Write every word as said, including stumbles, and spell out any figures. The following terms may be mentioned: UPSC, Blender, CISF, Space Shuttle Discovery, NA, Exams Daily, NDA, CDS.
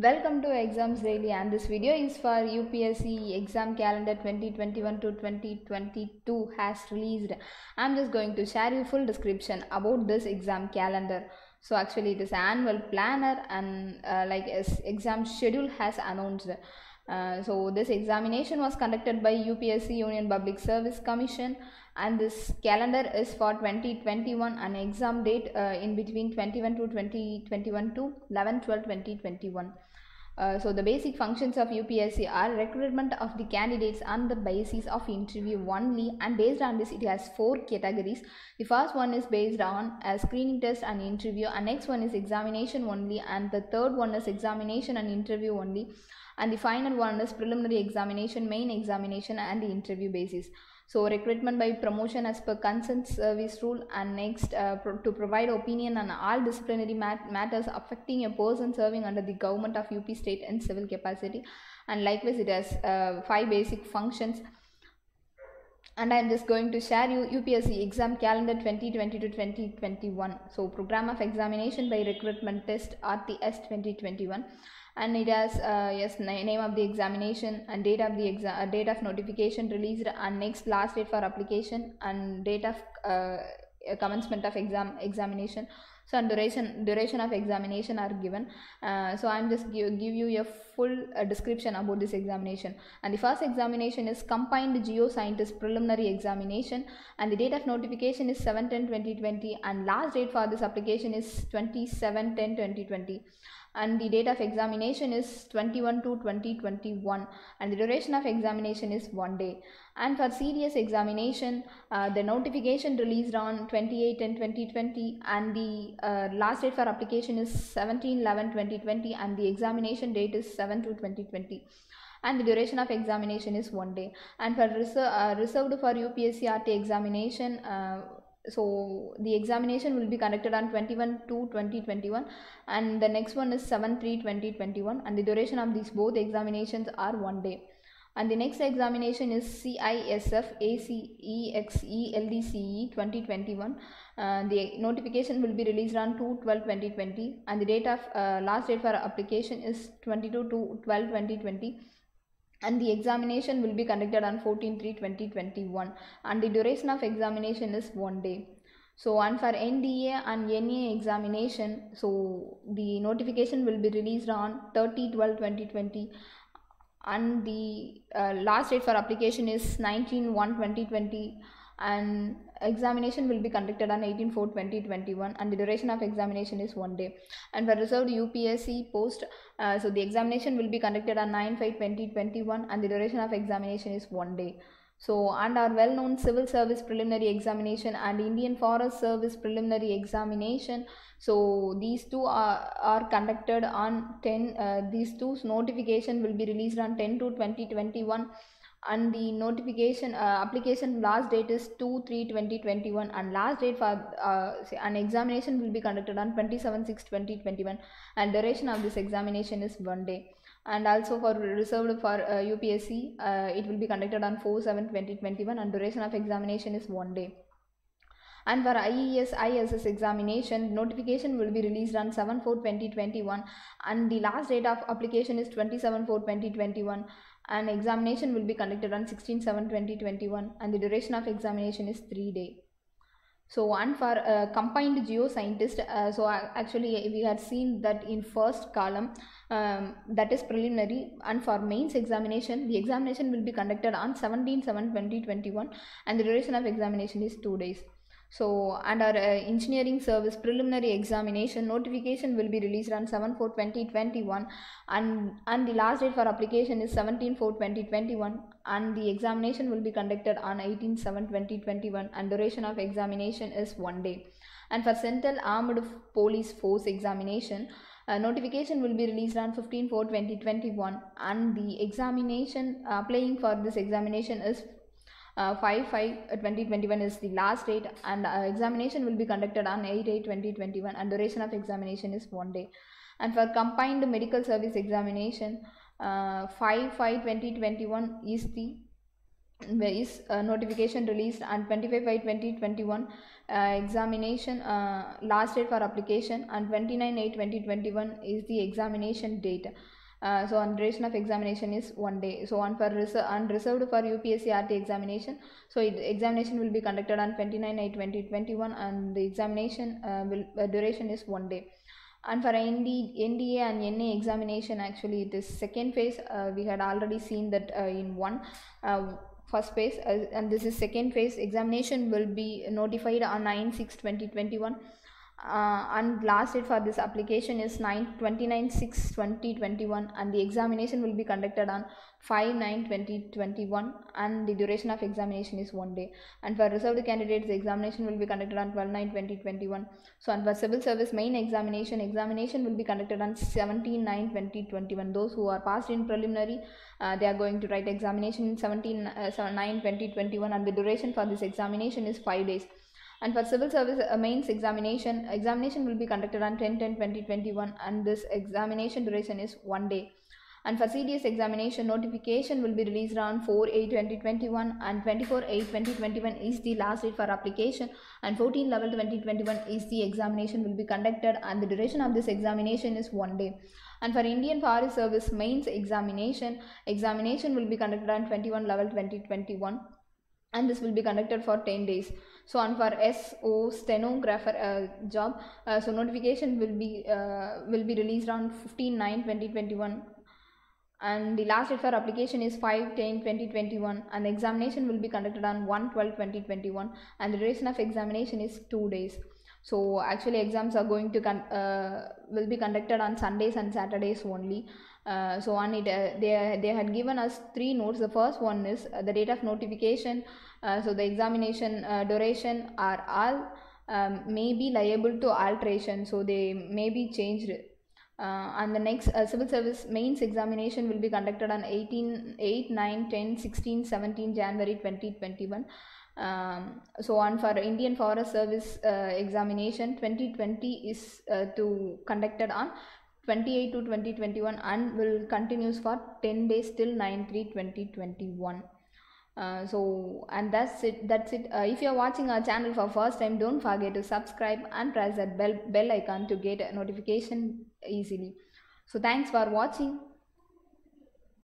Welcome to Exams Daily, and this video is for U P S C exam calendar twenty twenty-one to twenty twenty-two has released. I'm just going to share you full description about this exam calendar. So actually it is annual planner and uh, like exam schedule has announced. Uh, so this examination was conducted by U P S C Union Public Service Commission, and this calendar is for twenty twenty-one and exam date uh, in between twenty-one to twenty twenty-one to eleven twelve twenty twenty-one. Uh, so the basic functions of U P S C are recruitment of the candidates on the basis of interview only, and based on this it has four categories. The first one is based on a screening test and interview, and next one is examination only, and the third one is examination and interview only, and the final one is preliminary examination, main examination and the interview basis. So recruitment by promotion as per consent service rule, and next uh, pro to provide opinion on all disciplinary mat matters affecting a person serving under the government of U P state in civil capacity, and likewise it has uh, five basic functions. And I am just going to share you U P S C exam calendar twenty twenty to twenty twenty-one. So program of examination by recruitment test R T S twenty twenty-one, and it has uh, yes name of the examination and date of the exam, uh, date of notification released, and next last date for application and date of uh, commencement of exam examination. So and duration duration of examination are given. Uh, so I'm just give, give you a full uh, description about this examination. And the first examination is combined geoscientist preliminary examination, and the date of notification is seven ten twenty twenty, and last date for this application is twenty-seven ten twenty twenty, and the date of examination is twenty-one to twenty twenty-one, and the duration of examination is one day. And for C D S examination, uh, the notification released on twenty-eight ten twenty twenty, and the uh, last date for application is seventeen eleven twenty twenty, and the examination date is seven to twenty twenty, and the duration of examination is one day. And for reser uh, reserved for U P S C R T examination, uh, so the examination will be conducted on twenty-one to twenty twenty-one, and the next one is seven three twenty twenty-one, and the duration of these both examinations are one day. And the next examination is C I S F A C E X E L D C twenty twenty-one. Uh, the notification will be released on two twelve twenty twenty, and the date of uh, last date for application is twenty-two to twelve twenty twenty, and the examination will be conducted on fourteen three twenty twenty-one, and the duration of examination is one day. So and for N D A and N A examination, so the notification will be released on thirty twelve twenty twenty, and the uh, last date for application is nineteen one twenty twenty, and examination will be conducted on eighteen four twenty twenty-one, and the duration of examination is one day. And for reserved U P S C post, uh, so the examination will be conducted on nine five twenty twenty-one, and the duration of examination is one day. So and our well-known civil service preliminary examination and Indian Forest Service preliminary examination, so these two are, are conducted on ten, uh, these two notification will be released on ten to twenty twenty-one, and the notification uh, application last date is two three twenty twenty-one, and last date for uh, an examination will be conducted on twenty-seven six twenty twenty-one, and duration of this examination is one day. And also for reserved for uh, U P S C, uh, it will be conducted on four seven twenty twenty-one, and duration of examination is one day. And for I E S I S S examination, notification will be released on seven four twenty twenty-one, and the last date of application is twenty-seven four twenty twenty-one, and examination will be conducted on sixteen seven twenty twenty-one, and the duration of examination is three day. So one for uh, combined geoscientist, uh, so uh, actually we had seen that in first column, um, that is preliminary, and for mains examination, the examination will be conducted on seventeen seven twenty twenty-one, and the duration of examination is two days. So and our uh, engineering service preliminary examination, notification will be released on seven four twenty twenty-one, and and the last date for application is seventeen four twenty twenty-one, and the examination will be conducted on eighteen seven twenty twenty-one, and duration of examination is one day. And for Central Armed Police Force examination, Uh, notification will be released on fifteen four twenty twenty-one, and the examination uh, applying for this examination is uh, five five twenty twenty-one is the last date, and uh, examination will be conducted on eight eight twenty twenty-one, and duration of examination is one day. And for combined medical service examination, uh, five five twenty twenty-one is the is uh, notification released on twenty-five by twenty twenty-one uh, examination uh, last date for application, and twenty-nine eight twenty twenty-one is the examination date. Uh, so on duration of examination is one day. So on for unreserved for U P S C R T examination, so it, examination will be conducted on twenty-nine eight twenty twenty-one, and the examination uh, will uh, duration is one day. And for N D A and N A examination, actually it is second phase. Uh, we had already seen that uh, in one uh, first phase, uh, and this is second phase. Examination will be notified on nine six twenty twenty-one, uh, and last date for this application is twenty-nine six twenty twenty-one, and the examination will be conducted on five nine twenty twenty-one, and the duration of examination is one day. And for reserved candidates, the examination will be conducted on twelve nine twenty twenty-one. So and for civil service main examination, examination will be conducted on seventeen nine twenty twenty-one. Those who are passed in preliminary, uh, they are going to write examination in seventeen nine twenty twenty-one, and the duration for this examination is five days. And for civil service uh, mains examination, examination will be conducted on ten ten twenty twenty-one, and this examination duration is one day. And for C D S examination, notification will be released around four eight twenty twenty-one, and twenty-four eight twenty twenty-one is the last date for application, and fourteen eleven twenty twenty-one is the examination will be conducted, and the duration of this examination is one day. And for Indian Forest Service mains examination, examination will be conducted on twenty-one eleven twenty twenty-one, and this will be conducted for ten days. So on for S O stenographer uh, job, uh, so notification will be uh, will be released on fifteen nine twenty twenty-one, and the last date for application is five ten twenty twenty-one, and the examination will be conducted on one twelve twenty twenty-one, and the duration of examination is two days. So actually exams are going to con uh, will be conducted on Sundays and Saturdays only. Uh, so on it uh, they they had given us three notes. The first one is uh, the date of notification, uh, so the examination uh, duration are all um, may be liable to alteration, so they may be changed. Uh, and the next uh, civil service mains examination will be conducted on eighteen eight nine ten sixteen seventeen January twenty twenty-one. Um, so on for Indian Forest Service uh, examination, twenty twenty is uh, to conducted on twenty-eight to twenty twenty-one, and will continues for ten days till nine three twenty twenty-one. Uh, so and that's it that's it uh, if you are watching our channel for first time, don't forget to subscribe and press that bell bell icon to get a notification easily. So thanks for watching.